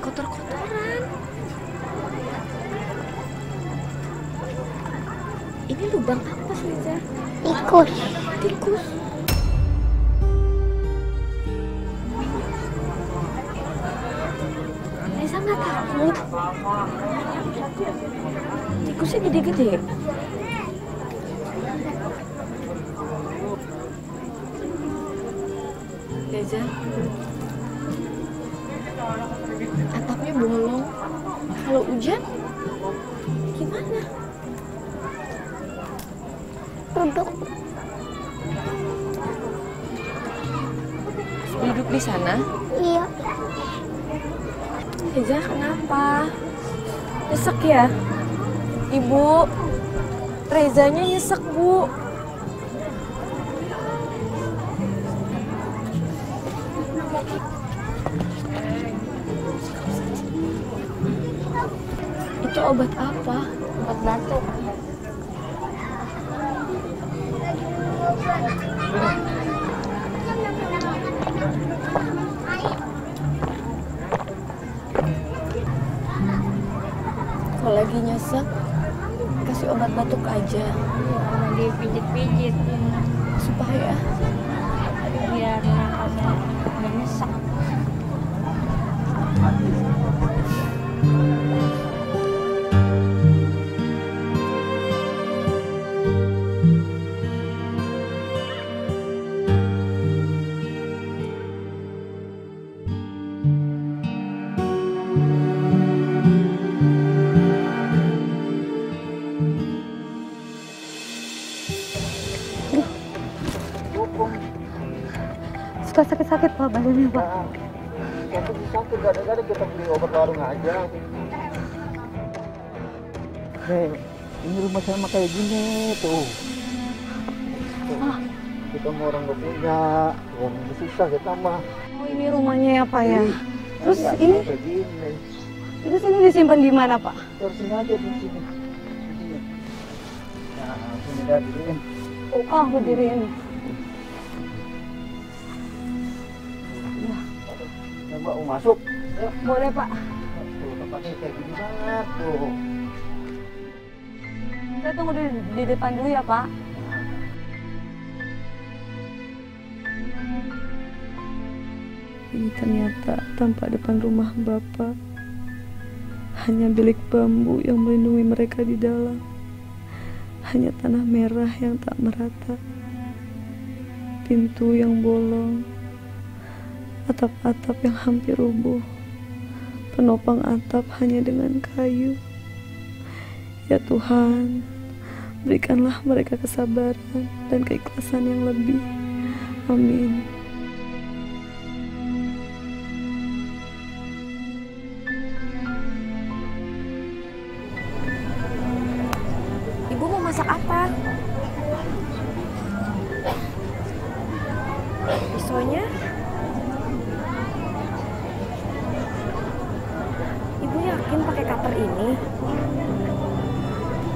jangan kotor-kotoran. Ini lubang apa sih, Reza? Tikus. Tikus. Reza nggak takut. Tikusnya gede-gede. Reza, atapnya bolong. Kalau hujan, gimana? Duduk di sana? Iya. Reza, kenapa? Nyesek ya? Ibu, Rezanya nyesek, Bu. Itu obat apa? Obat batuk. Kalau lagi nyesek, kasih obat batuk aja. Jangan dipijit-pijit supaya biar kamu nggak nyesek. Suka sakit-sakit Pak badannya, Pak. Waktu sakit gara-gara kita beli obat warung aja. Hei, ini rumah sama kayak gini tuh. Kita mau orang gak punya, uang susah kita mah. Oh, ini rumahnya ya, Pak ya. Terus ini? Terus ini disimpan di mana, Pak? Terus ini aja di sini. Nah, sini dah diriin. Oh, aku diriin. Mbak mau masuk? Boleh, Pak. Tuh, tempatnya kayak gini banget tuh. Saya tunggu di depan dulu ya, Pak. Ini ternyata tampak depan rumah Bapak. Hanya bilik bambu yang melindungi mereka di dalam. Hanya tanah merah yang tak merata. Pintu yang bolong. Atap-atap yang hampir rubuh. Penopang atap hanya dengan kayu. Ya Tuhan, berikanlah mereka kesabaran dan keikhlasan yang lebih. Amin. Ibu mau masak apa? Pisaunya? Yakin pakai cutter ini?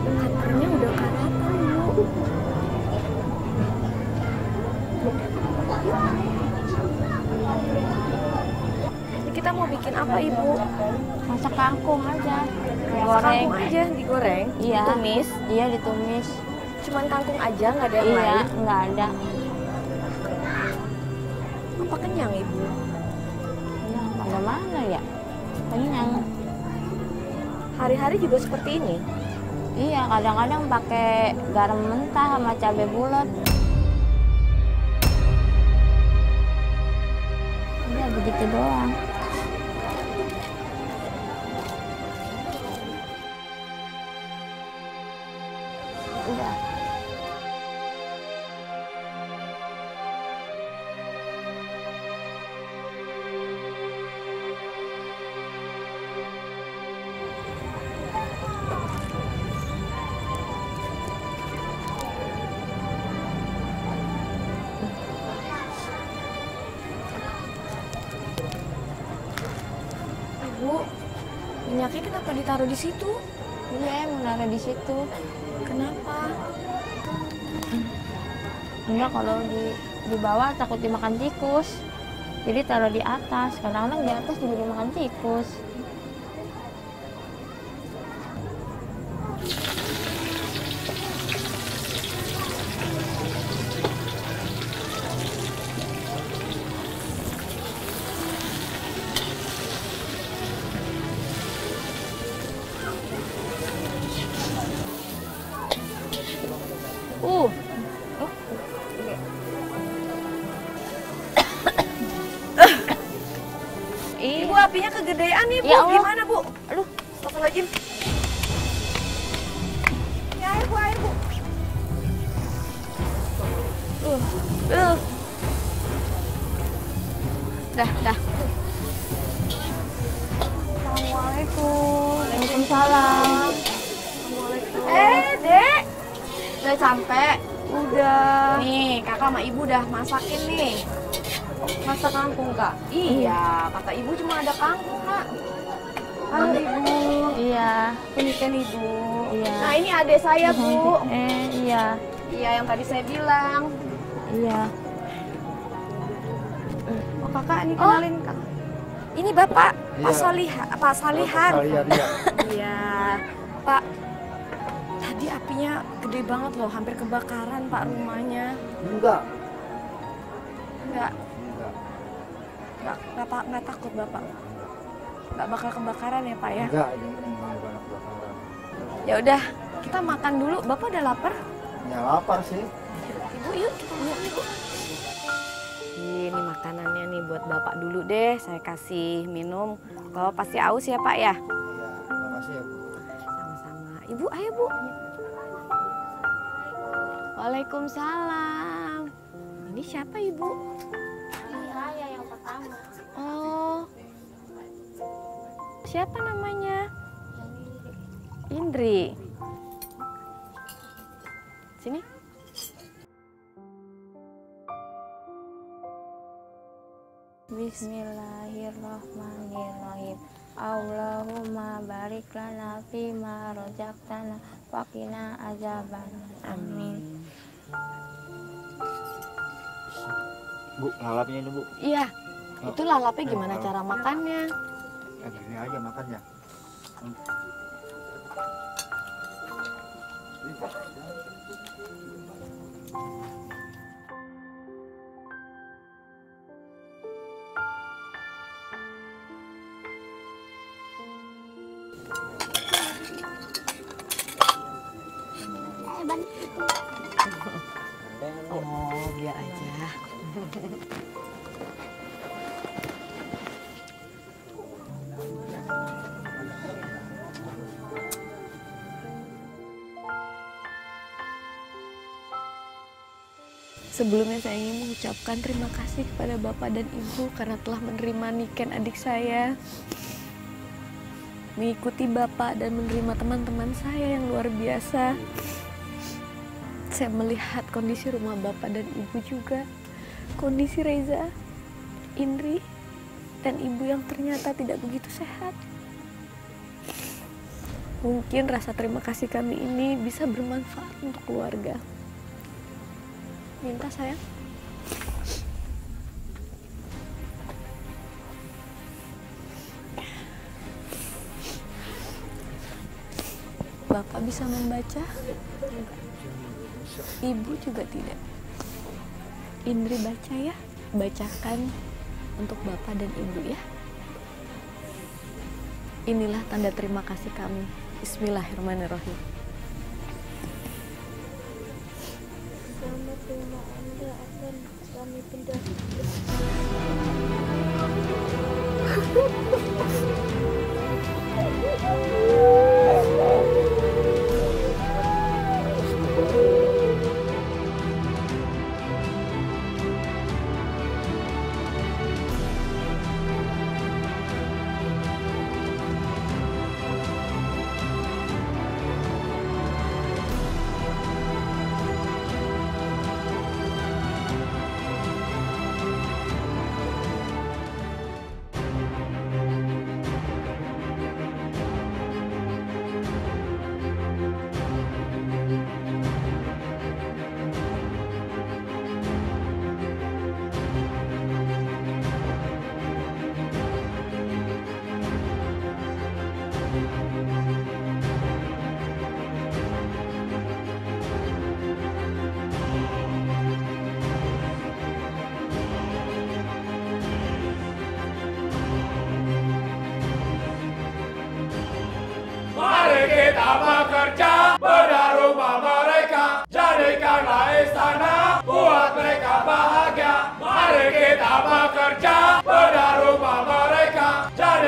Cutternya udah karatan, Bu. Jadi kita mau bikin apa, Ibu? Masak kangkung aja. Kangkung aja digoreng? Iya. Ditumis? Iya, ditumis. Cuman kangkung aja, nggak ada yang lain? Iya, nggak ada. Apa kenyang, Ibu? Ya, mana-mana ya? Kenyang. Hari-hari juga seperti ini? Iya, kadang-kadang pakai garam mentah sama cabai bulat. Iya, begitu doang. Udah. Minyaknya kenapa ditaruh di situ? Iya, mau naruh di situ. Kenapa? Enggak, kalau di bawah takut dimakan tikus. Jadi taruh di atas. Kadang-kadang di atas juga dimakan tikus. apinya kegedean nih, Bu. Ya Allah. Gimana, Bu? Aduh, stop lagi. Ya, air, Bu, air, Bu. Dah. Assalamualaikum. Waalaikumsalam. Assalamualaikum. Dek. Udah sampai? Udah. Nih, kakak sama ibu udah masakin nih. Masak kangkung, Kak? Iya, kata ibu cuma ada kangkung, Kak. Halo, Ibu. Iya. Niken, Ibu. Iya. Nah, ini adik saya, Bu. Iya. Iya, yang tadi saya bilang. Iya. Oh, kakak, ini kenalin, Kak. Ini Bapak, iya. Pak Salihan. Iya. Pak, tadi apinya gede banget loh, hampir kebakaran, Pak, rumahnya. Enggak takut Bapak? Enggak bakal kebakaran ya, Pak, ya? Enggak kebakaran. Ya udah, kita makan dulu. Bapak udah lapar? Ya lapar sih. Ibu, yuk kita makan, Ibu. Ini makanannya nih buat Bapak dulu deh. Saya kasih minum. Kalau pasti aus ya, Pak, ya? Iya, makasih ya, Bu. Sama-sama. Ibu, ayo, Bu. Waalaikumsalam. Ini siapa, Ibu? Yang pertama. Oh, siapa namanya? Indri. Sini. Bismillahirrahmanirrahim. Allahumma barik lana fi ma rojaktana wa qina azaban. Amin. Bu, lalapnya ini, Bu. Iya. Oh. Itu lalapnya gimana cara makannya? Ya gini aja makannya. Oh, biar aja. Sebelumnya saya ingin mengucapkan terima kasih kepada Bapak dan Ibu karena telah menerima Niken adik saya, mengikuti Bapak dan menerima teman-teman saya yang luar biasa. Saya melihat kondisi rumah Bapak dan Ibu juga. Kondisi Reza, Indri, dan Ibu yang ternyata tidak begitu sehat. Mungkin rasa terima kasih kami ini bisa bermanfaat untuk keluarga. Minta sayang. Bapak bisa membaca? Ibu juga tidak. Indri baca ya, bacakan untuk Bapak dan Ibu ya. Inilah tanda terima kasih kami. Bismillahirrahmanirrahim. Kami terima Anda akan kami pindah. Kita bekerja benar rumah mereka, jadikanlah istana buat mereka bahagia. Mari kita bekerja benar rumah mereka, jadikanlah istana.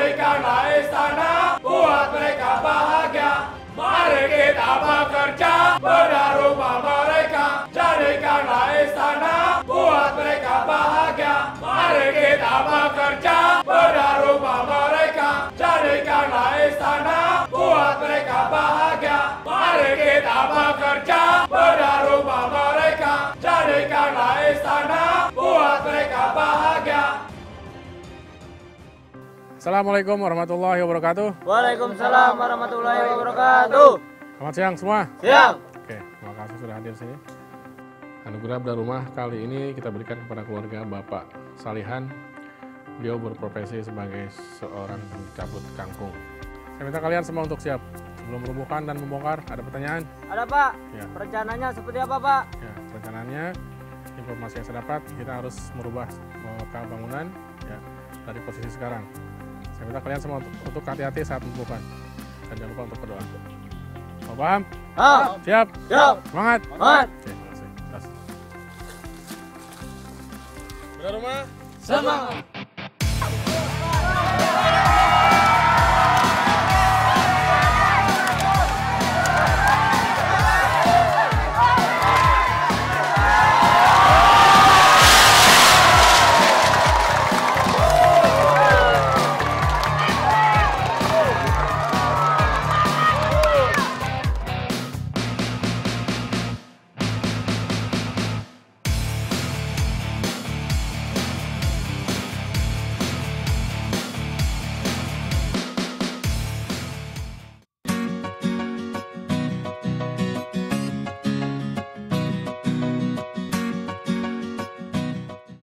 bekerja, beda rumah mereka. Jadikanlah istana, buat mereka bahagia. Assalamualaikum warahmatullahi wabarakatuh. Waalaikumsalam warahmatullahi wabarakatuh. Selamat siang semua. Siang. Oke, terima kasih sudah hadir sini. Anugerah Bedah Rumah kali ini kita berikan kepada keluarga Bapak Salihan. Beliau berprofesi sebagai seorang pencabut kangkung. Saya minta kalian semua untuk siap. Sebelum merubuhkan dan membongkar, ada pertanyaan? Ada, Pak. Ya. Perencanaannya seperti apa, Pak? Ya, perencanaannya, informasi yang saya dapat, kita harus merubah bangunan ya, dari posisi sekarang. Saya minta kalian semua untuk hati-hati saat merubuhkan. Dan jangan lupa untuk berdoa. Mau paham? Paham. Siap? Siap. Semangat? Semangat. Bedah rumah? Semangat.